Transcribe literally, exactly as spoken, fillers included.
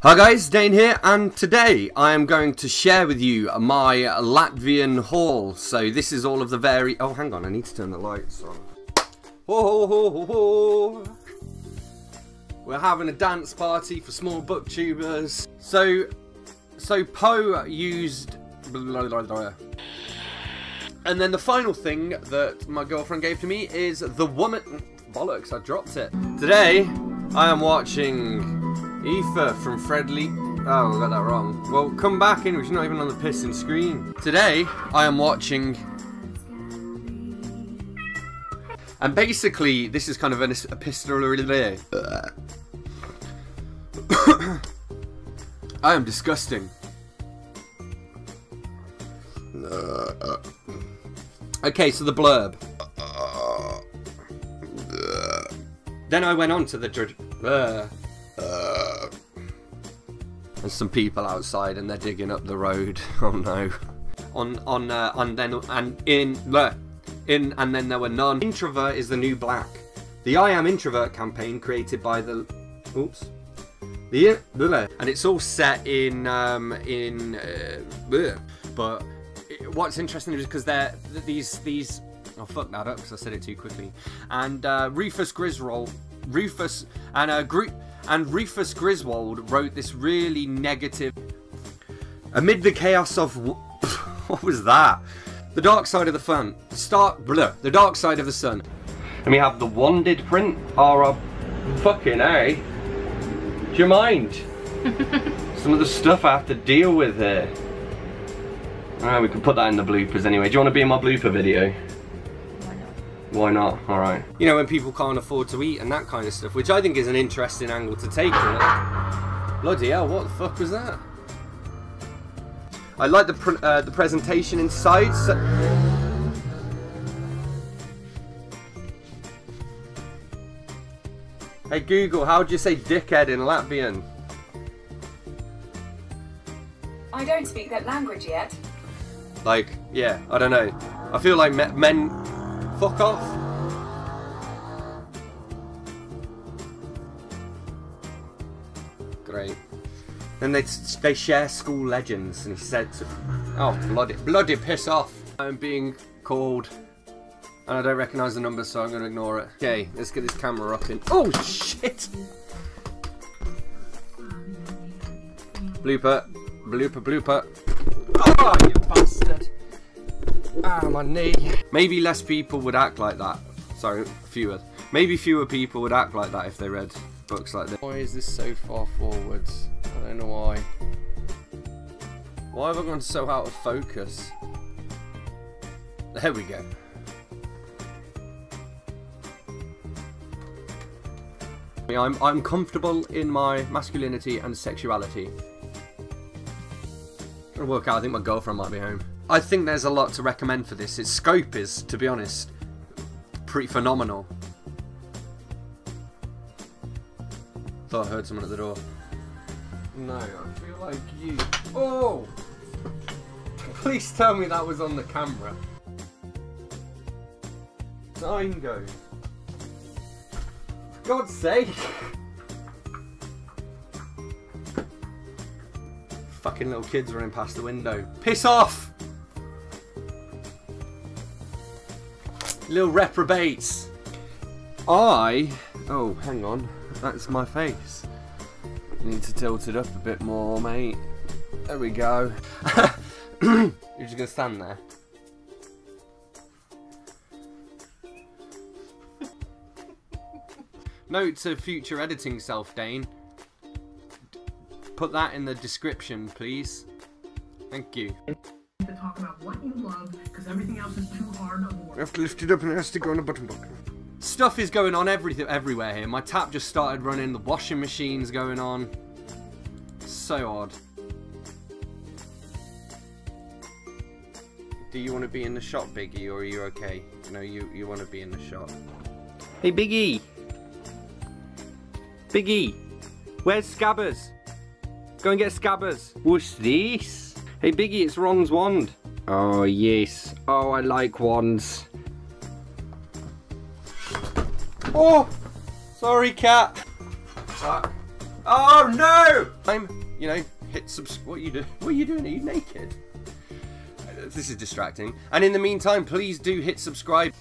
Hi guys, Dane here, and today I am going to share with you my Latvian haul. So this is all of the very... Oh, hang on, I need to turn the lights on. Ho, ho, ho, ho, ho. We're having a dance party for small booktubers. So, so Poe used... Blah, blah, blah. And then the final thing that my girlfriend gave to me is the woman... Bollocks, I dropped it. Today, I am watching... Aoife from Fredly. Oh, I got that wrong. Well, come back in, she's not even on the pissing screen. Today, I am watching... And basically, this is kind of an epistolary... I am disgusting. Okay, so the blurb. Then I went on to the... Uh, Uh, there's some people outside and they're digging up the road. Oh no! On on uh, and then and in uh, in and then there were none. Introvert is the new black. The I am introvert campaign created by the oops the and it's all set in um in uh, but it, what's interesting is because they're these these oh fuck that up because I said it too quickly and uh, Rufus Griswold Rufus and a group. And Rufus Griswold wrote this really negative... Amid the chaos of... What was that? The dark side of the sun. Start... Blah, the dark side of the sun. And we have the wanded print. Or a... Fucking A. Do you mind? Some of the stuff I have to deal with here. Alright, we can put that in the bloopers anyway. Do you want to be in my blooper video? Why not? Alright. You know, when people can't afford to eat and that kind of stuff, which I think is an interesting angle to take on it. Bloody hell, what the fuck was that? I like the pr uh, the presentation inside, so... Hey Google, how do you say dickhead in Latvian? I don't speak that language yet. Like, yeah, I don't know. I feel like me men... Fuck off. Great. Then they, they share school legends and he said to, oh bloody, bloody piss off. I'm being called and I don't recognise the number so I'm going to ignore it. Okay, let's get this camera up in. Oh shit! Blooper, blooper, blooper. Oh you bastard. Ah, my knee. Maybe less people would act like that. Sorry, fewer. Maybe fewer people would act like that if they read books like this. Why is this so far forwards? I don't know why. Why have I gone so out of focus? There we go. I'm, I'm comfortable in my masculinity and sexuality. I'm trying to work out, I think my girlfriend might be home. I think there's a lot to recommend for this. Its scope is, to be honest, pretty phenomenal. Thought I heard someone at the door. No, I feel like you... Oh! Please tell me that was on the camera. Time goes. For God's sake! Fucking little kids running past the window. Piss off! Little reprobates. I... Oh, hang on. That's my face. Need to tilt it up a bit more, mate. There we go. You're just gonna stand there. Note to future editing self, Dane. Put that in the description, please. Thank you. To talk about what you love, because everything else is too hard to work. You have to lift it up and it has to go on a button book. Stuff is going on everything everywhere here. My tap just started running, the washing machine's going on. So odd. Do you want to be in the shop, Biggie, or are you okay? No, you, you want to be in the shop. Hey, Biggie! Biggie! Where's Scabbers? Go and get Scabbers! What's this? Hey Biggie, it's Ron's wand. Oh yes. Oh, I like wands. Oh! Sorry, cat. Fuck. Oh no! I'm, you know, hit subs. What are you do? What are you doing? Are you naked? This is distracting. And in the meantime, please do hit subscribe.